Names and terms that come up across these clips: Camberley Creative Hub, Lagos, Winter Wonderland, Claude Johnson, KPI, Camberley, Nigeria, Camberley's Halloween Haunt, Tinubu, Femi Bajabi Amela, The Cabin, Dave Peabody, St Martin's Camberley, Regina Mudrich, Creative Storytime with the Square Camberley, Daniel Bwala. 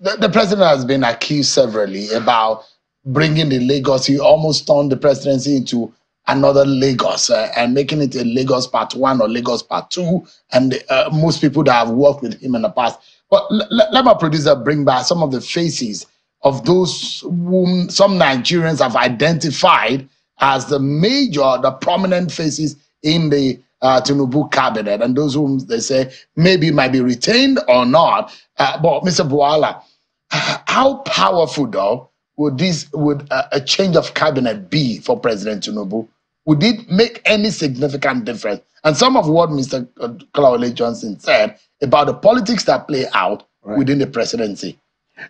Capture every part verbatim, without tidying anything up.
The, the president has been accused severally about bringing the Lagos. He almost turned the presidency into another Lagos uh, and making it a Lagos part one or Lagos part two. And uh, most people that have worked with him in the past. But let my producer bring back some of the faces of those whom some Nigerians have identified as the major, the prominent faces in the uh, Tinubu cabinet, and those whom they say maybe might be retained or not. Uh, but Mister Bwala, how powerful though would this would uh, a change of cabinet be for President Tinubu? Would it make any significant difference? And some of what Mister Claude Johnson said about the politics that play out right within the presidency.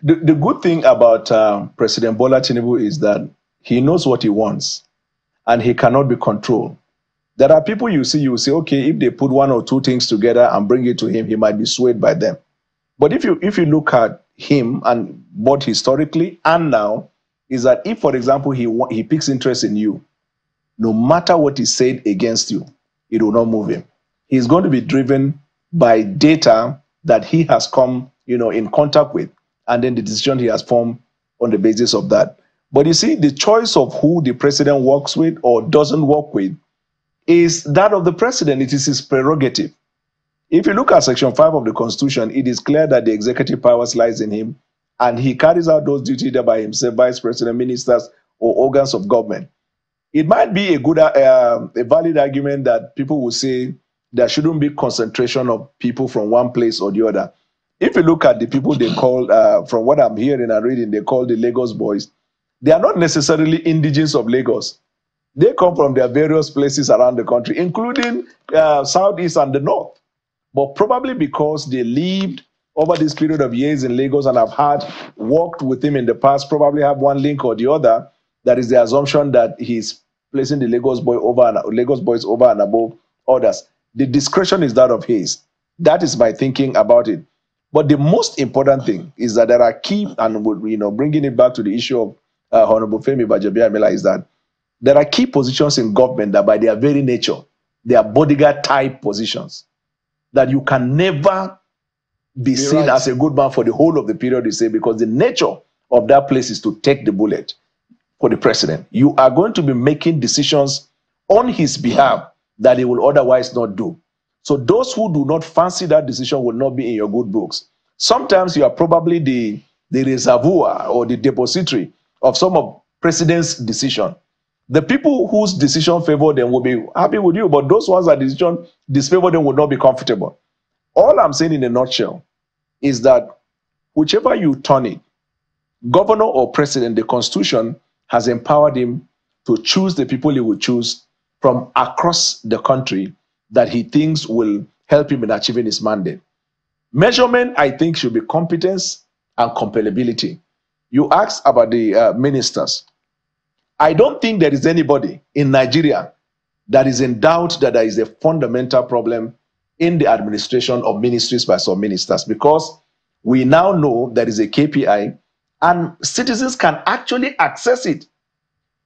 The, the good thing about uh, President Bola Tinubu is that he knows what he wants and he cannot be controlled. There are people you see, you say, okay, if they put one or two things together and bring it to him, he might be swayed by them. But if you, if you look at him and both historically and now, is that if, for example, he, he picks interest in you, no matter what he said against you, it will not move him. He's going to be driven by data that he has come, you know, in contact with, and then the decision he has formed on the basis of that. But you see, the choice of who the president works with or doesn't work with is that of the president. It is his prerogative. If you look at Section five of the Constitution, it is clear that the executive powers lies in him, and he carries out those duties either by himself, vice president, ministers, or organs of government. It might be a good, uh, a valid argument that people will say there shouldn't be concentration of people from one place or the other. If you look at the people they call, uh, from what I'm hearing and reading, they call the Lagos boys, they are not necessarily indigenous of Lagos. They come from their various places around the country, including uh, Southeast and the North. But probably because they lived over this period of years in Lagos and have had worked with him in the past, probably have one link or the other, that is the assumption that he's placing the Lagos boy over and, Lagos boys over and above others. The discretion is that of his. That is my thinking about it. But the most important thing is that there are key, and you know, bringing it back to the issue of uh, Honorable Femi Bajabi Amela, is that there are key positions in government that by their very nature, they are bodyguard type positions, that you can never be, be seen right. as a good man for the whole of the period you say, because the nature of that place is to take the bullet for the president. You are going to be making decisions on his behalf that he will otherwise not do. So those who do not fancy that decision will not be in your good books. Sometimes you are probably the, the reservoir or the depository of some of president's decision. The people whose decision favor them will be happy with you, but those ones that decision disfavor them will not be comfortable. All I'm saying in a nutshell is that whichever you turn it, governor or president, the Constitution has empowered him to choose the people he will choose from across the country that he thinks will help him in achieving his mandate. Measurement, I think, should be competence and compatibility. You asked about the uh, ministers. I don't think there is anybody in Nigeria that is in doubt that there is a fundamental problem in the administration of ministries by some ministers, because we now know there is a K P I and citizens can actually access it.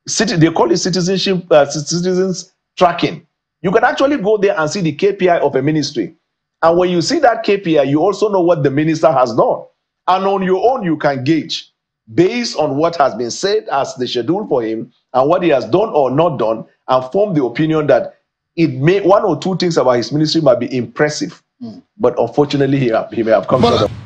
Citi- they call it citizenship, uh, citizens tracking. You can actually go there and see the K P I of a ministry. And when you see that K P I, you also know what the minister has done. And on your own, you can gauge based on what has been said as the schedule for him and what he has done or not done, and form the opinion that it may one or two things about his ministry might be impressive. Mm. But unfortunately, he, he may have come but to the...